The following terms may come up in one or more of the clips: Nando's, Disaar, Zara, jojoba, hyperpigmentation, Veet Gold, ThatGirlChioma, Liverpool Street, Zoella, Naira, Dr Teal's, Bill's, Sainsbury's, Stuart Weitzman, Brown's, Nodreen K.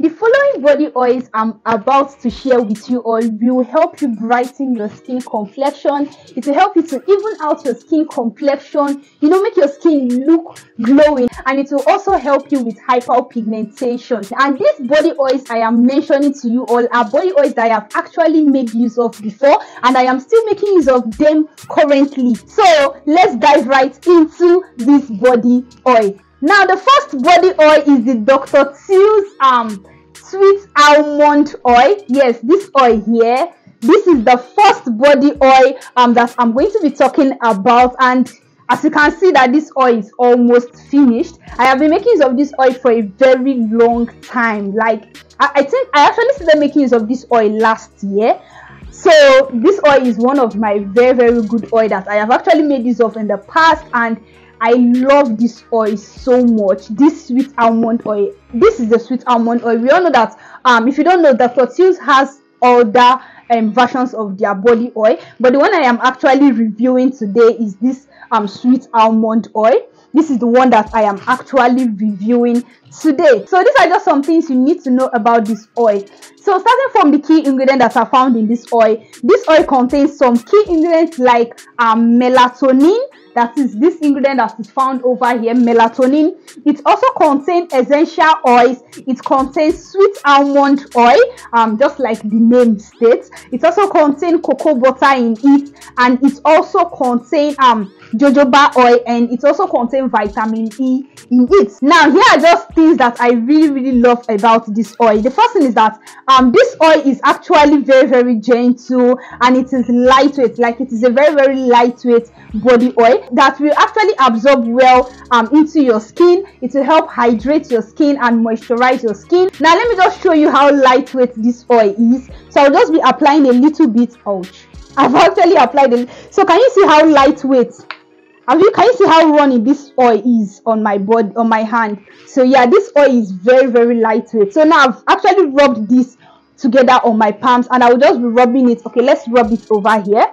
The following body oils I'm about to share with you all will help you brighten your skin complexion. It will help you to even out your skin complexion, you know, make your skin look glowing, and it will also help you with hyperpigmentation. And these body oils I am mentioning to you all are body oils that I have actually made use of before, and I am still making use of them currently. So let's dive right into this body oil. Now, the first body oil is the Dr Teal's sweet almond oil. Yes, this oil here, this is the first body oil that I'm going to be talking about, and as you can see that this oil is almost finished. I have been making use of this oil for a very long time. Like I think I actually started making use of this oil last year. So this oil is one of my very, very good oil that I have actually made use of in the past, and I love this oil so much. This sweet almond oil, this is the sweet almond oil. We all know that if you don't know, Dr Teal's has other versions of their body oil, but the one I am actually reviewing today is this sweet almond oil. This is the one that I am actually reviewing today. So these are just some things you need to know about this oil. So starting from the key ingredients that are found in this oil contains some key ingredients like melatonin. That is this ingredient that is found over here, melatonin. It also contains essential oils. It contains sweet almond oil, just like the name states. It also contains cocoa butter in it, and it also contains jojoba oil, and it also contains vitamin E in it. Now, here are just things that I really love about this oil. The first thing is that this oil is actually very, very gentle, and it is lightweight. Like, it is a very, very lightweight body oil that will actually absorb well into your skin. It will help hydrate your skin and moisturize your skin. Now let me just show you how lightweight this oil is. So I'll just be applying a little bit. Ouch, I've actually applied it. So can you see how lightweight? Can you see how runny this oil is on my body, on my hand? So yeah, this oil is very, very lightweight. So now I've actually rubbed this together on my palms, and I will just be rubbing it. Okay, let's rub it over here.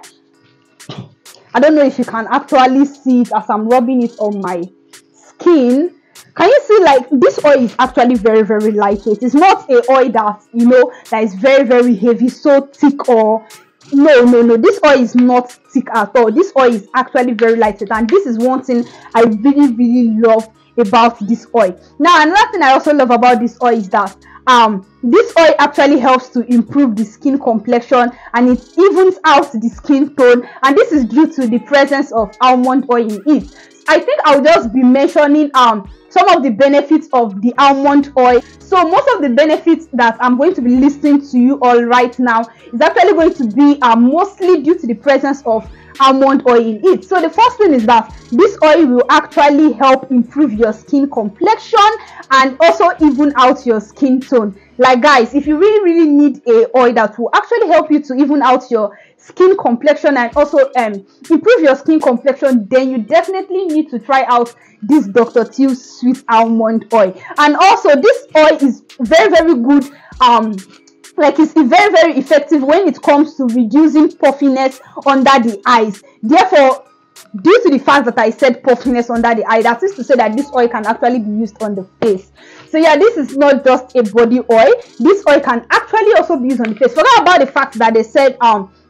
I don't know if you can actually see it as I'm rubbing it on my skin. Can you see, like, this oil is actually very, very lightweight. It's not a oil that, you know, that is very, very heavy, so thick, or no, this oil is not thick at all. This oil is actually very lightweight, and this is one thing I really love about this oil. Now, another thing I also love about this oil is that this oil actually helps to improve the skin complexion, and it evens out the skin tone, and this is due to the presence of almond oil in it. I think I'll just be mentioning some of the benefits of the almond oil. So most of the benefits that I'm going to be listing to you all right now is actually going to be mostly due to the presence of almond oil in it. So the first thing is that this oil will actually help improve your skin complexion and also even out your skin tone. Like, guys, if you really need a oil that will actually help you to even out your skin complexion and also improve your skin complexion, then you definitely need to try out this Dr Teal's sweet almond oil. And also, this oil is very, very good. Like, it's very, very effective when it comes to reducing puffiness under the eyes. Therefore, due to the fact that I said puffiness under the eye, that is to say that this oil can actually be used on the face. So yeah, this is not just a body oil. This oil can actually also be used on the face. Forget about the fact that they said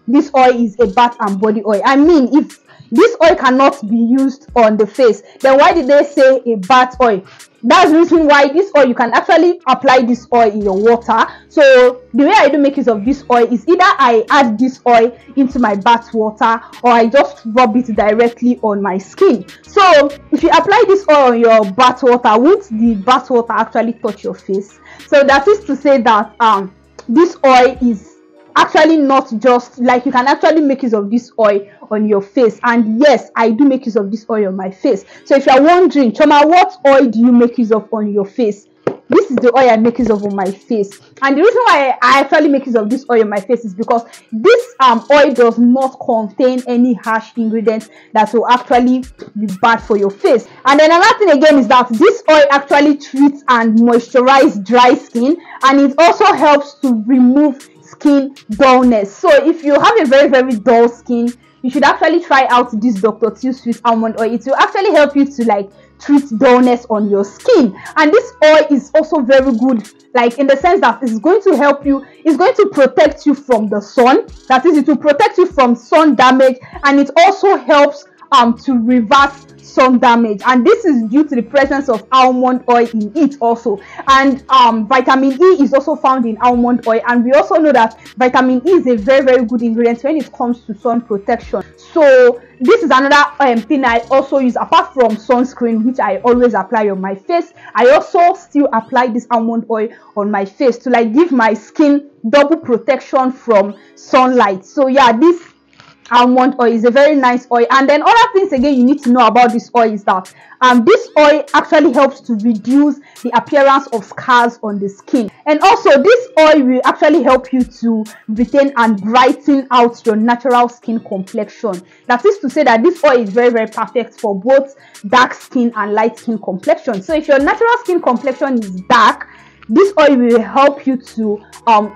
this oil is a bath and body oil. I mean, if this oil cannot be used on the face, then why did they say a bath oil? That's the reason why this oil, you can actually apply this oil in your water. So the way I do make use of this oil is either I add this oil into my bath water, or I just rub it directly on my skin. So if you apply this oil on your bath water, won't the bath water actually touch your face? So that is to say that this oil is actually not just, like, you can actually make use of this oil on your face. And yes, I do make use of this oil on my face. So if you're wondering, Choma, what oil do you make use of on your face? This is the oil I make use of on my face. And the reason why I actually make use of this oil on my face is because this oil does not contain any harsh ingredients that will actually be bad for your face. And then another thing again is that this oil actually treats and moisturizes dry skin, and it also helps to remove skin dullness. So if you have a very, very dull skin, you should actually try out this Dr Teal's sweet almond oil. It will actually help you to, like, treats dullness on your skin. And this oil is also very good, like in the sense that it's going to help you, it's going to protect you from the sun. That is, it will protect you from sun damage, and it also helps to reverse sun damage. And this is due to the presence of almond oil in it also. And vitamin E is also found in almond oil, and we also know that vitamin E is a very good ingredient when it comes to sun protection. So this is another thing I also use, apart from sunscreen, which I always apply on my face. I also still apply this almond oil on my face to like give my skin double protection from sunlight. So yeah, this almond oil is a very nice oil. And then other things again you need to know about this oil is that this oil actually helps to reduce the appearance of scars on the skin. And also this oil will actually help you to retain and brighten out your natural skin complexion. That is to say that this oil is very perfect for both dark skin and light skin complexion. So if your natural skin complexion is dark, this oil will help you to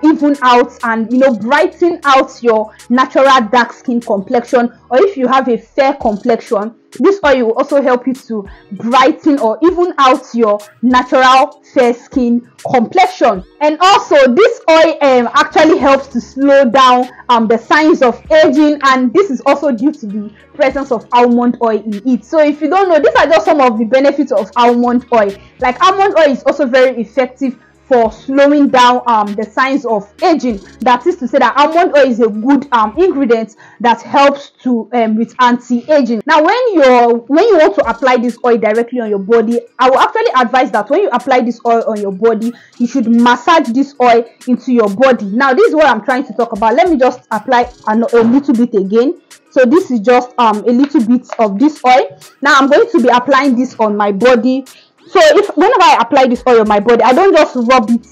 even out and, you know, brighten out your natural dark skin complexion. Or if you have a fair complexion, this oil will also help you to brighten or even out your natural fair skin complexion. And also this oil actually helps to slow down the signs of aging, and this is also due to the presence of almond oil in it. So if you don't know, these are just some of the benefits of almond oil. Like almond oil is also very effective for slowing down the signs of aging. That is to say that almond oil is a good ingredient that helps to with anti-aging. Now when you want to apply this oil directly on your body, I will actually advise that when you apply this oil on your body, you should massage this oil into your body. Now this is what I'm trying to talk about. Let me just apply a little bit again. So this is just a little bit of this oil. Now I'm going to be applying this on my body. So whenever I apply this oil on my body, I don't just rub it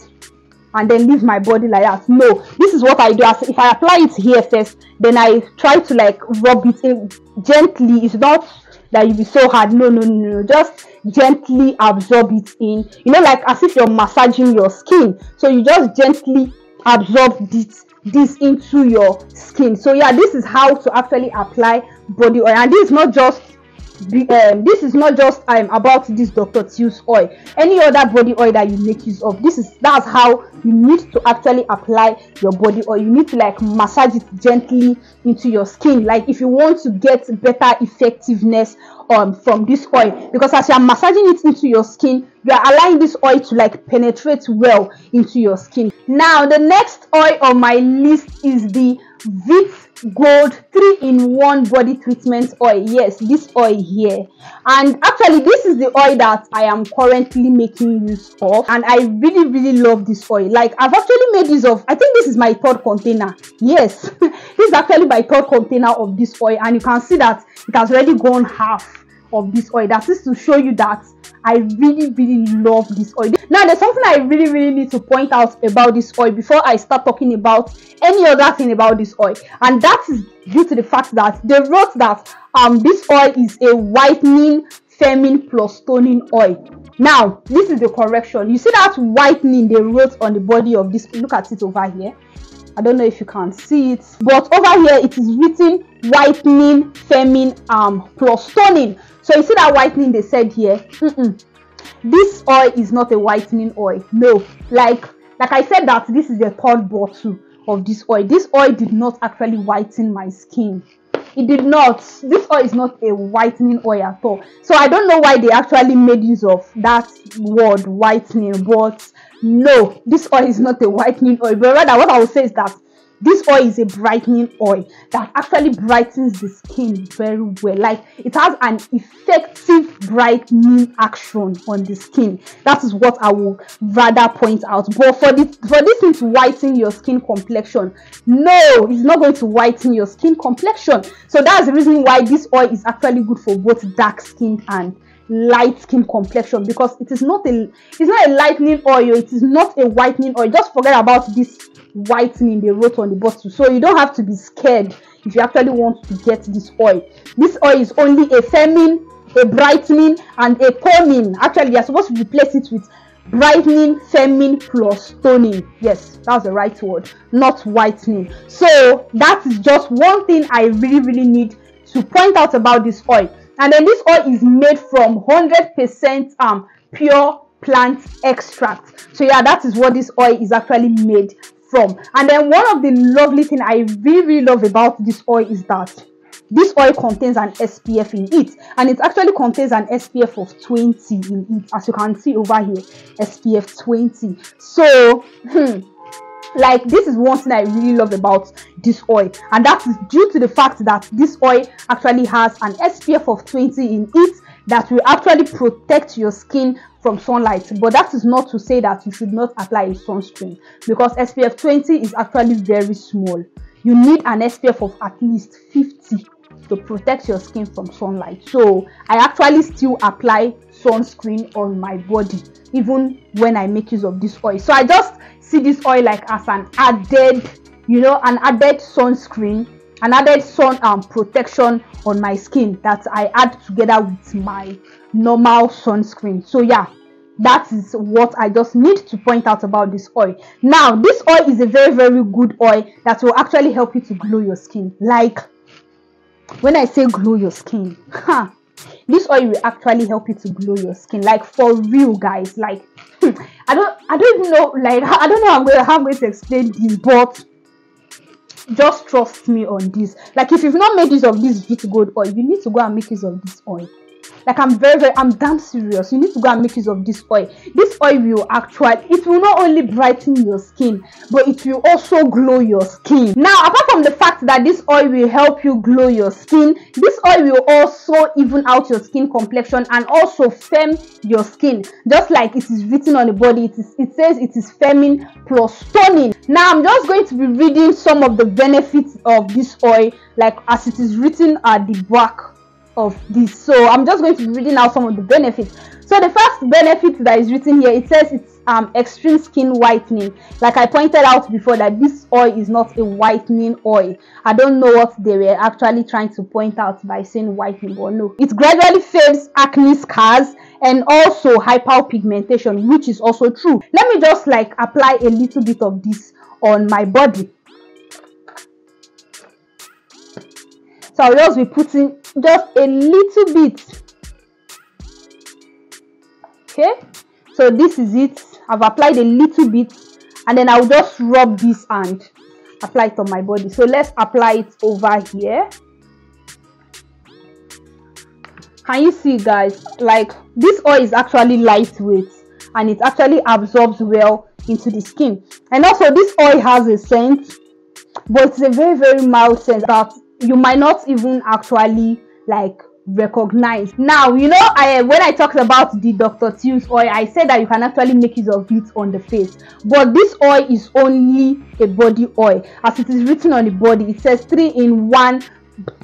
and then leave my body like that. No, this is what I do. If I apply it here first, then I try to like rub it in gently. It's not that you be so hard. No. Just gently absorb it in. You know, like as if you're massaging your skin. So you just gently absorb this into your skin. So yeah, this is how to actually apply body oil. And this is not just about this Dr. Teal's oil. Any other body oil that you make use of, that's how you need to actually apply your body oil. You need to like massage it gently into your skin, like if you want to get better effectiveness from this oil. Because as you are massaging it into your skin, you are allowing this oil to like penetrate well into your skin. Now the next oil on my list is the Veet Gold 3-in-1 body treatment oil. Yes, this oil here. And actually this is the oil that I am currently making use of, and I really love this oil. Like I've actually made use of, I think this is my third container. Yes, this is actually my third container of this oil, and you can see that it has already gone half of this oil. That is to show you that I really love this oil. Now there's something I really need to point out about this oil before I start talking about any other thing about this oil, and that is due to the fact that they wrote that this oil is a whitening, firming plus toning oil. Now this is the correction. You see that whitening they wrote on the body of this, look at it over here. I don't know if you can see it, but over here it is written whitening, firming, plus toning. So you see that whitening they said here. This oil is not a whitening oil. No, like I said that this is the third bottle of this oil. This oil did not actually whiten my skin. It did not. This oil is not a whitening oil at all. So I don't know why they actually made use of that word whitening, but no, this oil is not a whitening oil. But rather what I would say is that this oil is a brightening oil that actually brightens the skin very well. Like it has an effective brightening action on the skin. That is what I would rather point out. But for this thing to whiten your skin complexion, no, it's not going to whiten your skin complexion. So that's the reason why this oil is actually good for both dark skin and light skin complexion, because it is not a lightening oil. It is not a whitening oil. Just forget about this whitening they wrote on the bottle. So you don't have to be scared if you actually want to get this oil. This oil is only a firming, a brightening, and a toning. Actually, you're supposed to replace it with brightening, firming, plus toning. Yes, that's the right word, not whitening. So that is just one thing I really need to point out about this oil. And then this oil is made from 100% pure plant extract. So yeah, that is what this oil is actually made from. And then one of the lovely thing I really love about this oil is that this oil contains an SPF in it, and it actually contains an SPF of 20 in it, as you can see over here, SPF 20. So like, this is one thing I really love about this oil, and that is due to the fact that this oil actually has an SPF of 20 in it that will actually protect your skin from sunlight. But that is not to say that you should not apply a sunscreen, because SPF 20 is actually very small. You need an SPF of at least 50 to protect your skin from sunlight. So I actually still apply sunscreen on my body even when I make use of this oil. So I just see this oil like as an added, you know, an added sunscreen, an added sun protection on my skin that I add together with my normal sunscreen. So yeah, that is what I just need to point out about this oil. Now, this oil is a very, very good oil that will actually help you to glow your skin. Like, when I say glow your skin, this oil will actually help you to glow your skin, like, for real, guys. Like, I don't even know, like, I don't know how I'm going to explain this, but just trust me on this. Like, if you've not made use of this Veet Gold oil, you need to go and make use of this oil. Like, I'm damn serious. You need to go and make use of this oil. This oil will actually, it will not only brighten your skin, but it will also glow your skin. Now, apart from the fact that this oil will help you glow your skin, this oil will also even out your skin complexion and also firm your skin. Just like it is written on the body, it says it is firming plus toning. Now, I'm just going to be reading some of the benefits of this oil, like as it is written at the back of this. So I'm just going to be reading out some of the benefits. So the first benefit that is written here, it says it's extreme skin whitening. Like I pointed out before, that this oil is not a whitening oil. I don't know what they were actually trying to point out by saying whitening, but no, it gradually fades acne scars and also hyperpigmentation, which is also true. Let me just like apply a little bit of this on my body. So I'll just be putting just a little bit. Okay, so this is it. I've applied a little bit, and then I'll just rub this and apply it on my body. So let's apply it over here. Can you see, guys? Like, this oil is actually lightweight, and it actually absorbs well into the skin. And also, this oil has a scent, but it's a very, very mild scent that you might not even actually like recognize. Now, you know, when I talked about the Dr. Teal's oil, I said that you can actually make use of it on the face, but this oil is only a body oil. As it is written on the body, it says 3-in-1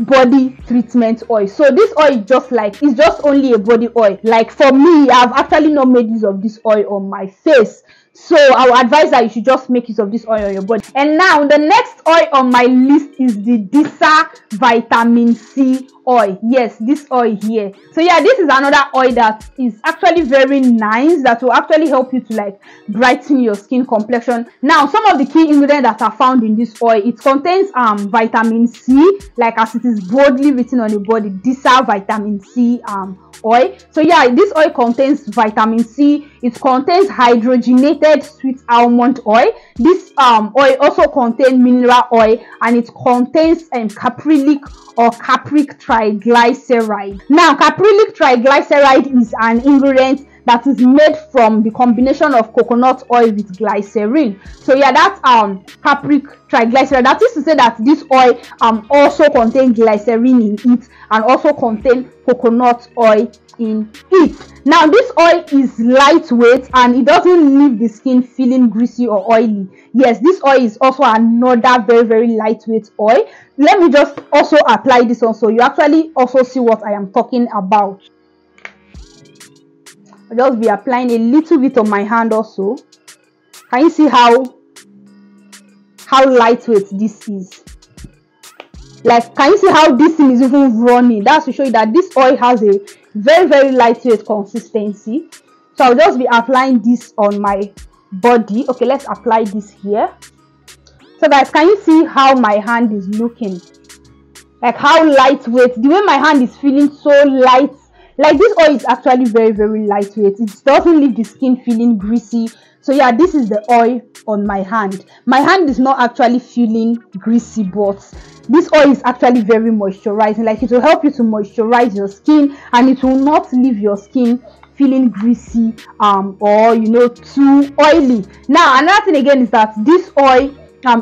body treatment oil. So this oil is just like, it's just only a body oil. Like, for me, I've actually not made use of this oil on my face, so I would advise that you should just make use of this oil on your body. And now, the next oil on my list is the Disaar vitamin C oil. Yes, this oil here. So yeah, this is another oil that is actually very nice, that will actually help you to like brighten your skin complexion. Now, some of the key ingredients that are found in this oil, it contains vitamin C, like as it is boldly written on the body, Disaar vitamin C oil. So yeah, this oil contains vitamin C. It contains hydrogenated sweet almond oil. This oil also contains mineral oil, and it contains caprylic or caprylic triglyceride. Now, caprylic triglyceride is an ingredient that is made from the combination of coconut oil with glycerin. So yeah, that's caprylic triglyceride. That is to say that this oil also contains glycerin in it, and also contains coconut oil in it. Now, this oil is lightweight, and it doesn't leave the skin feeling greasy or oily. Yes, this oil is also another very, very lightweight oil. Let me just also apply this on, so you actually also see what I am talking about. I'll just be applying a little bit on my hand also. Can you see how lightweight this is? Like, can you see how this thing is even running? That's to show you that this oil has a very, very lightweight consistency. So I'll just be applying this on my body. Okay, let's apply this here. So guys, can you see how my hand is looking? Like how lightweight, the way my hand is feeling so light. Like this oil is actually very, very lightweight. It doesn't leave the skin feeling greasy. So yeah, this is the oil on my hand. My hand is not actually feeling greasy, but this oil is actually very moisturizing. Like it will help you to moisturize your skin, and it will not leave your skin feeling greasy or, you know, too oily. Now another thing again is that this oil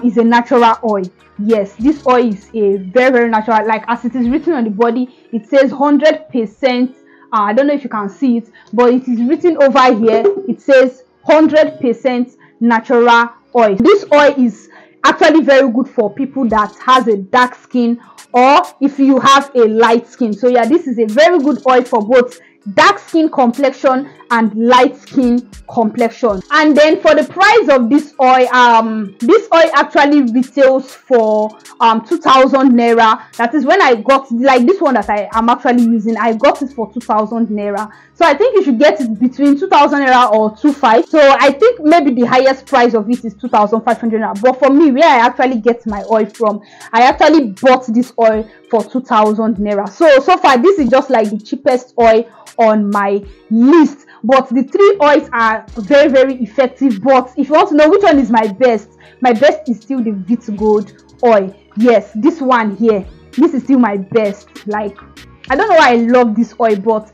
is a natural oil. Yes, this oil is a very, very natural, like as it is written on the body. It says 100%. I don't know if you can see it, but it is written over here. It says 100% natural oil. This oil is actually very good for people that has a dark skin, or if you have a light skin. So yeah, this is a very good oil for both dark skin complexion and light skin complexion. And then for the price of this oil actually retails for 2,000 naira. That is when I got, like this one that I am actually using, I got it for 2,000 naira. So I think you should get it between 2,000 naira or 2,500. So I think maybe the highest price of it is 2,500 naira, but for me, where I actually get my oil from, I actually bought this oil for 2,000 naira. So far this is just like the cheapest oil on my list, but the three oils are very, very effective. But if you want to know which one is my best, is still the Veet Gold oil. Yes, this one here, this is still my best. Like I don't know why I love this oil, but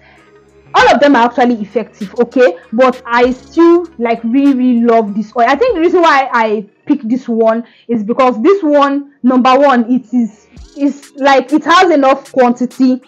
all of them are actually effective, okay, but I still like really love this oil. I think the reason why I pick this one is because this one, number one, it is like it has enough quantity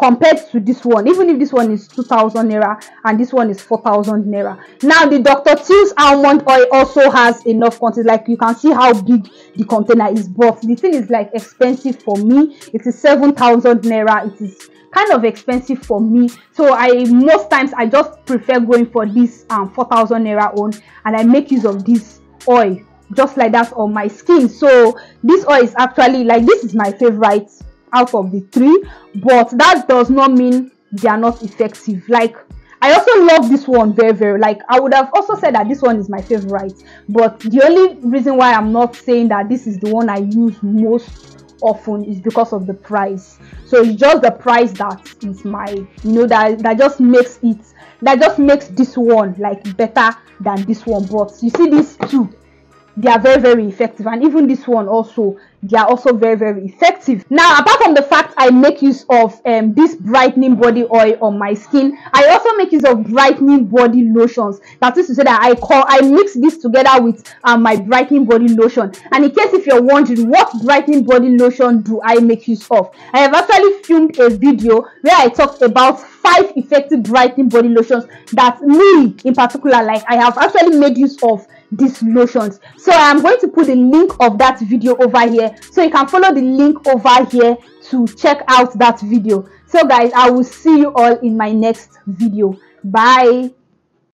compared to this one, even if this one is 2,000 naira and this one is 4,000 naira. Now the Dr. Teal's almond oil also has enough quantity. Like you can see how big the container is, but the thing is like expensive for me. It is 7,000 naira. It is kind of expensive for me, so I most times I just prefer going for this 4,000 naira one, and I make use of this oil just like that on my skin. So this oil is actually like, this is my favorite out of the three, but that does not mean they are not effective. Like I also love this one very, very. Like I would have also said that this one is my favorite, but the only reason why I'm not saying that this is the one I use most often is because of the price. So it's just the price that is my, you know, that just makes it, that just makes this one like better than this one. But you see these two, they are very, very effective, and even this one also, they are also very, very effective. Now apart from the fact I make use of this brightening body oil on my skin, I also make use of brightening body lotions. That is to say that I mix this together with my brightening body lotion. And in case if you're wondering what brightening body lotion do I make use of, I have actually filmed a video where I talked about 5 effective brightening body lotions that me in particular, like I have actually made use of these lotions. So I'm going to put the link of that video over here, so you can follow the link over here to check out that video. So guys, I will see you all in my next video. Bye.